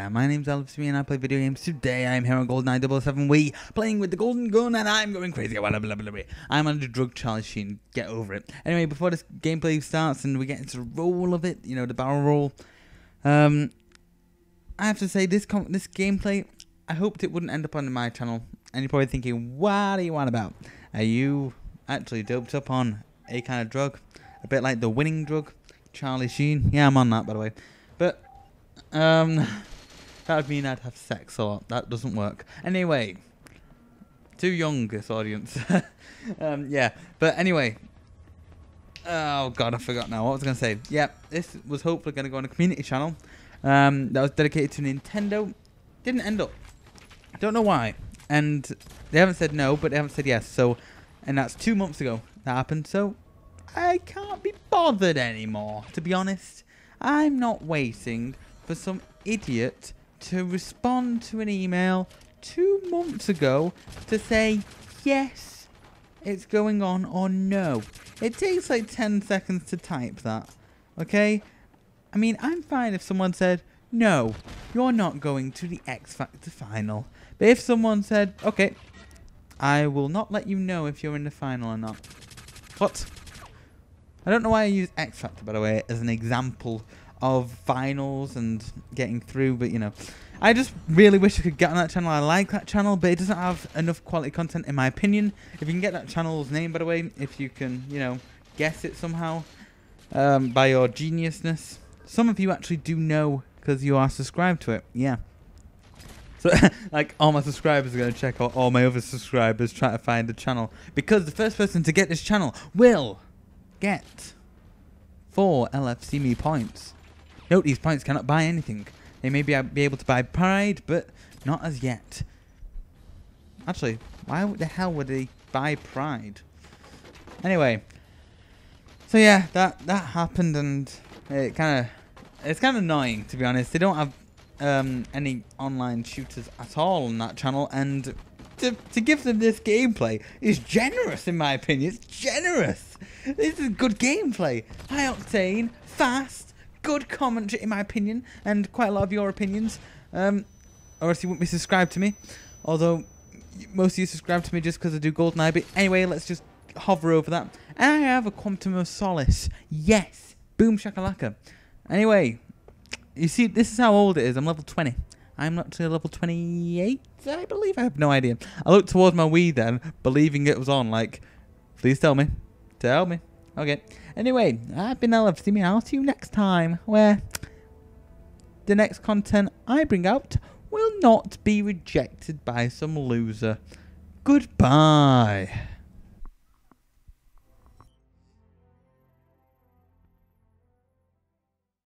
there, my name's LFC Me and I play video games. Today I'm here on GoldenEye 007 Wii, playing with the Golden Gun and I'm going crazy. Blah, blah, blah, blah. I'm under drug Charlie Sheen, get over it. Anyway, before this gameplay starts and we get into the roll of it, you know, the barrel roll, I have to say this gameplay, I hoped it wouldn't end up on my channel. And you're probably thinking, what are you on about? Are you actually doped up on a kind of drug? A bit like the winning drug, Charlie Sheen. Yeah, I'm on that, by the way. But that would mean I'd have sex a lot. That doesn't work. Anyway, too young, this audience. Yeah, but anyway. Oh, God, I forgot now. What was I going to say? Yeah, this was hopefully going to go on a community channel that was dedicated to Nintendo. Didn't end up. I don't know why. And they haven't said no, but they haven't said yes. So, and that's 2 months ago that happened. So, I can't be bothered anymore, to be honest. I'm not waiting for some idiot to respond to an email 2 months ago to say, yes, it's going on, or no. It takes like 10 seconds to type that, okay? I mean, I'm fine if someone said, no, you're not going to the X Factor final. But if someone said, okay, I will not let you know if you're in the final or not. What? I don't know why I use X Factor, by the way, as an example of finals and getting through, but you know. I just really wish I could get on that channel. I like that channel, but it doesn't have enough quality content, in my opinion. If you can get that channel's name, by the way, if you can, you know, guess it somehow by your geniusness. Some of you actually do know because you are subscribed to it, yeah. So, like, all my subscribers are going to check out all my other subscribers, try to find the channel. Because the first person to get this channel will get 4 LFC Me points. Note these points cannot buy anything. They may be able to buy pride, but not as yet. Actually, why the hell would they buy pride? Anyway, so yeah, that happened, and it it's kind of annoying, to be honest. They don't have any online shooters at all on that channel, and to give them this gameplay is generous, in my opinion. It's generous. This is good gameplay. High octane, fast, good commentary, in my opinion, and quite a lot of your opinions. Or else you wouldn't be subscribed to me. Although, most of you subscribe to me just because I do GoldenEye. But anyway, let's just hover over that. And I have a Quantum of Solace. Yes. Boom shakalaka. Anyway, you see, this is how old it is. I'm level 20. I'm up to level 28, I believe. I have no idea. I looked towards my Wii then, believing it was on. Like, please tell me. Tell me. Okay. Anyway, I've been LFC Me. I'll see you next time, where the next content I bring out will not be rejected by some loser. Goodbye.